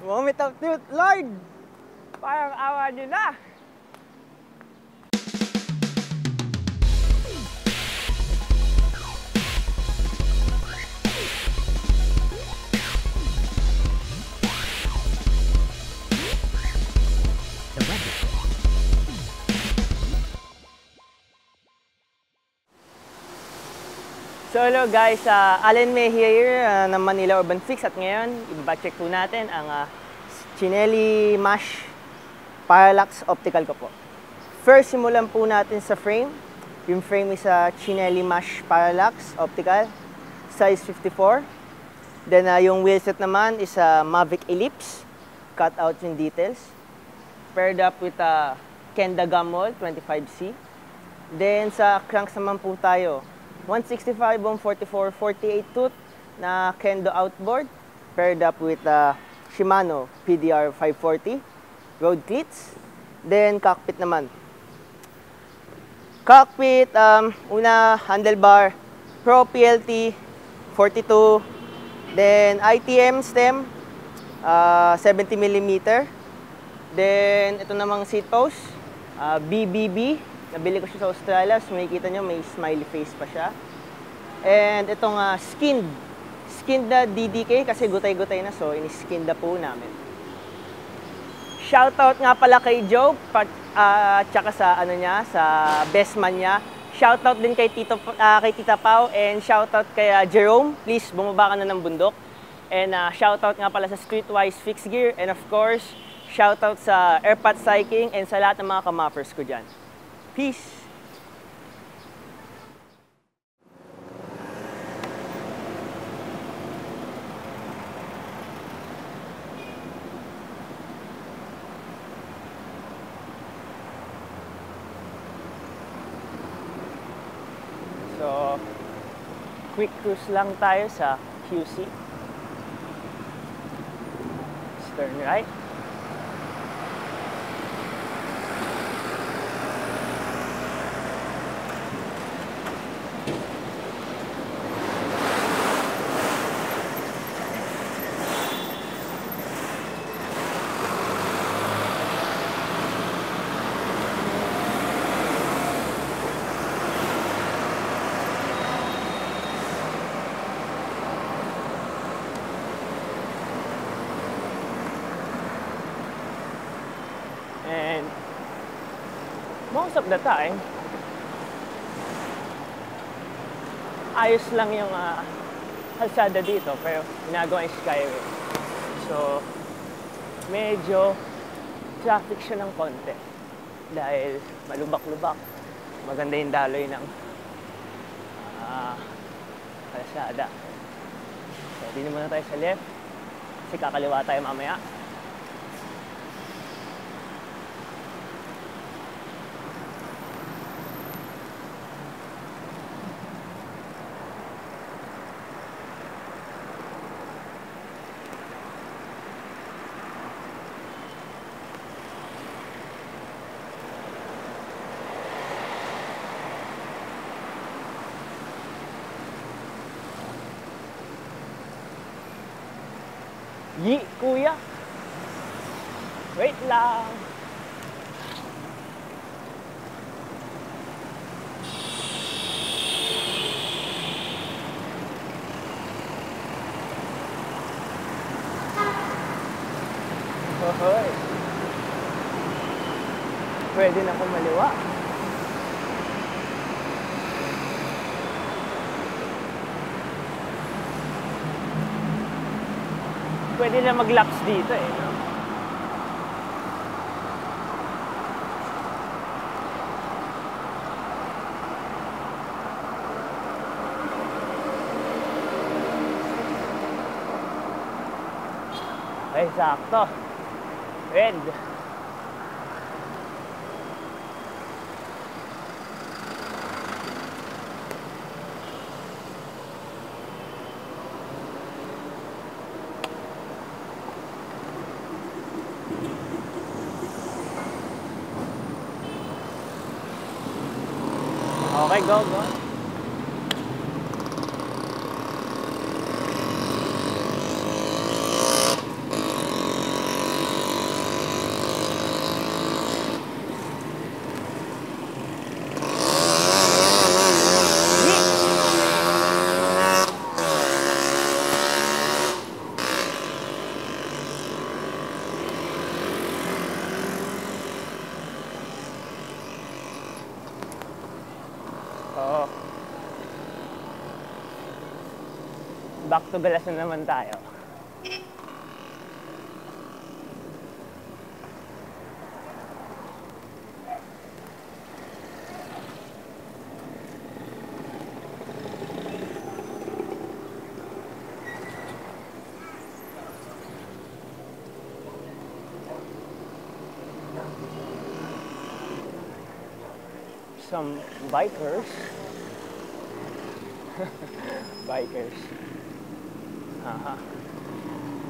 Moment of truth, Lord! Parang awa nyo na! So hello guys, Allen Mejia here ng Manila Urban Fixed at ngayon i-check po natin ang Cinelli Mash Parallax Optical ko po. First, simulan po natin sa frame. Yung frame is a Cinelli Mash Parallax Optical, size 54. Then yung wheelset naman is a Mavic Ellipse, cut out yung details. Paired up with a Kenda Gumwall 25C. Then sa cranks naman po tayo. 165 ohm 44 48 tooth na Kendo outboard paired up with a Shimano PDR 540 road cleats. Then cockpit naman. Cockpit una handlebar Pro PLT 42, then ITM stem 70 mm. Then ito namang seat post BBB. Nabili ko siya sa Australia, so makikita nyo may smiley face pa siya. And itong skinned na DDK kasi gutay-gutay na, so in-skinned na po namin. Shoutout nga pala kay Joe, tsaka sa ano niya, sa best man niya. Shoutout din kay Tita Pau, and shoutout kay Jerome. Please, bumaba ka na ng bundok. And shoutout nga pala sa Streetwise Fixed Gear, and of course, shoutout sa Airpods Cycling, and sa lahat ng mga kamappers ko dyan. Peace! So, quick cruise lang tayo sa QC. Turn right. Most of the time, ayos lang yung kalsada dito, pero ginagawa yung skyway. So, medyo traffic siya ng konti. Dahil malubak-lubak, maganda yung daloy ng kalsada. So, dito muna tayo sa left, kasi kakaliwa tayo mamaya. Yee, kuya! Wait lang! Hoy! Pwede na kumaliwa. Pwede na mag-laps dito eh. No? Ay, sakto. Red. Okay, go, go. back to the lesson naman tayo. Some bikers,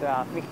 traffic.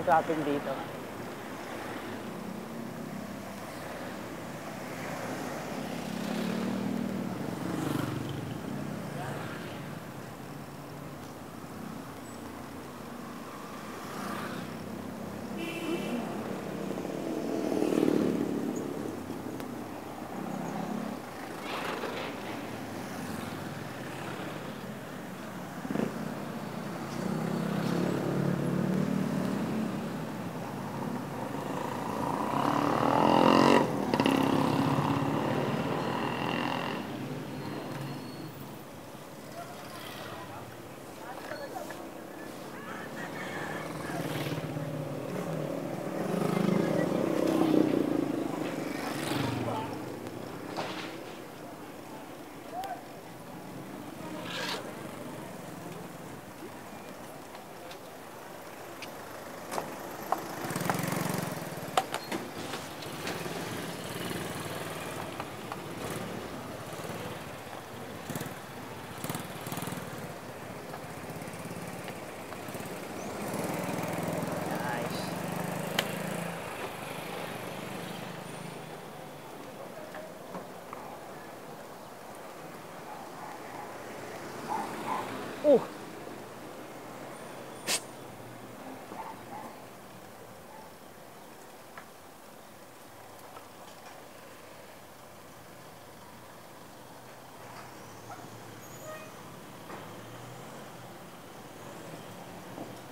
Traffic dito.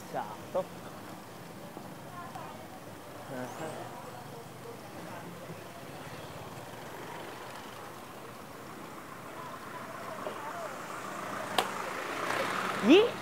Sakto. Yeet!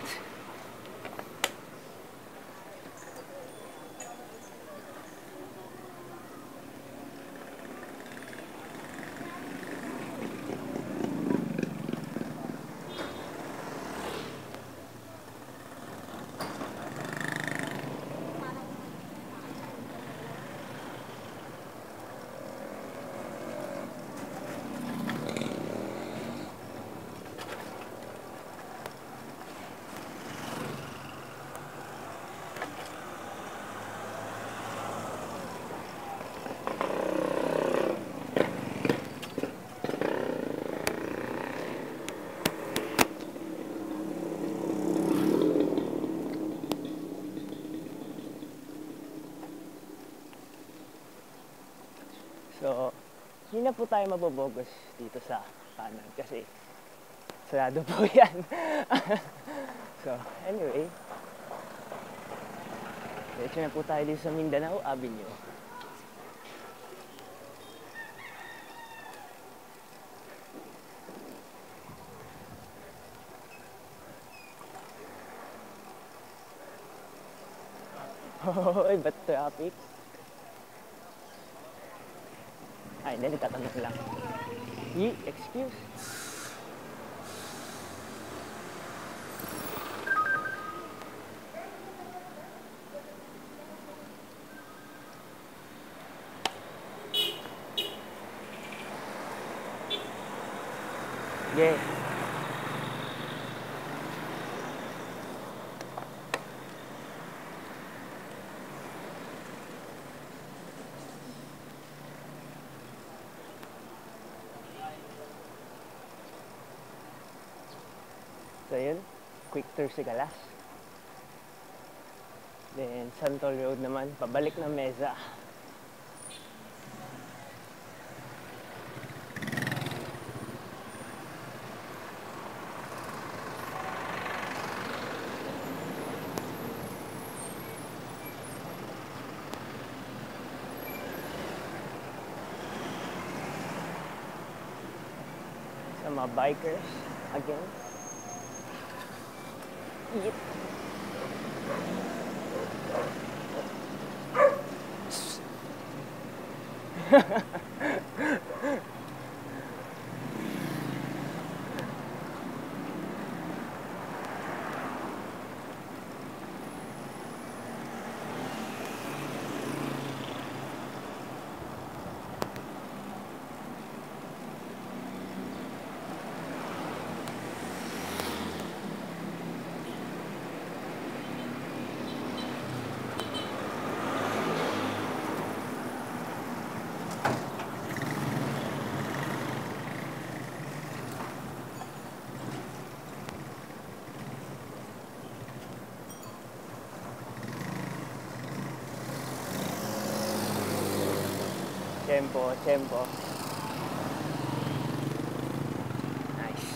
So, hindi na po tayo mabobogos dito sa kanan kasi sarado po yan. So, anyway, diretso na po tayo dito sa Mindanao Avenue. Hoy, ba't traffic? Ay, hindi, tatanggap lang. Excuse. Yeah. So yun, quick tour Sigalas. Then Santol Road naman, pabalik na Mesa. Mga bikers again. Yep. Tempo. Nice.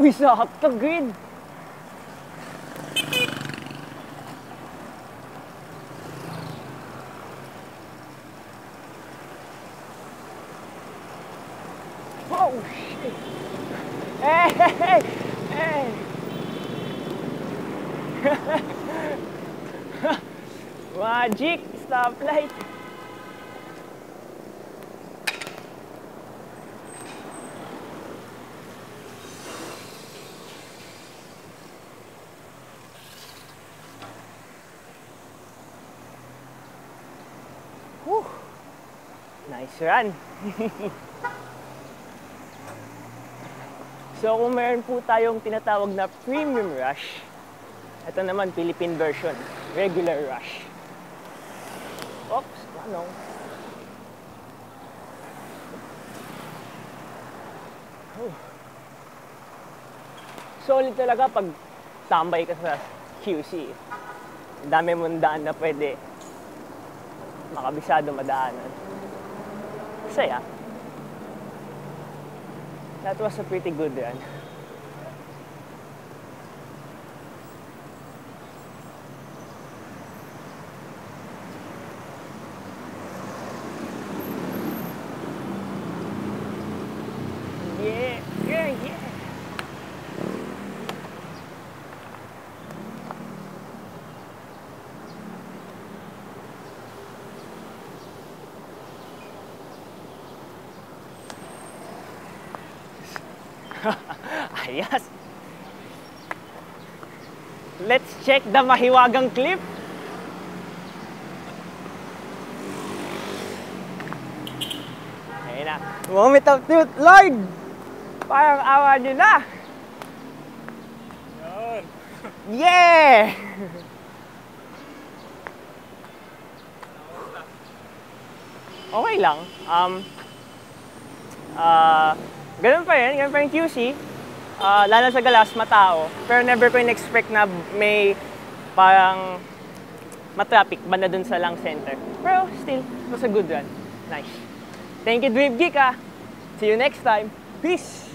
Uy, sakto, grid! Oh, shit! Hey! Magic stoplight! Nice run! So kung meron po tayong tinatawag na premium rush, ito naman Philippine version, regular rush. Oops, ano? Oh. Solid talaga pag tambay ka sa QC. Ang dami mong daan na pwede makabisado madaanan. Saya. That was a pretty good run. Yeah. Yes. Let's check the mahiwagang clip. Ayun na. Moment of truth, Lord! Parang awa nyo na. Yun. Yeah! Okay lang. Ganun pa rin QC. Lalo sa Galas, matao. Pero never ko in-expect na may parang matraffic banda dun sa lang center. Pero still, it was a good run. Nice. Thank you, DWEBGEEK. See you next time. Peace!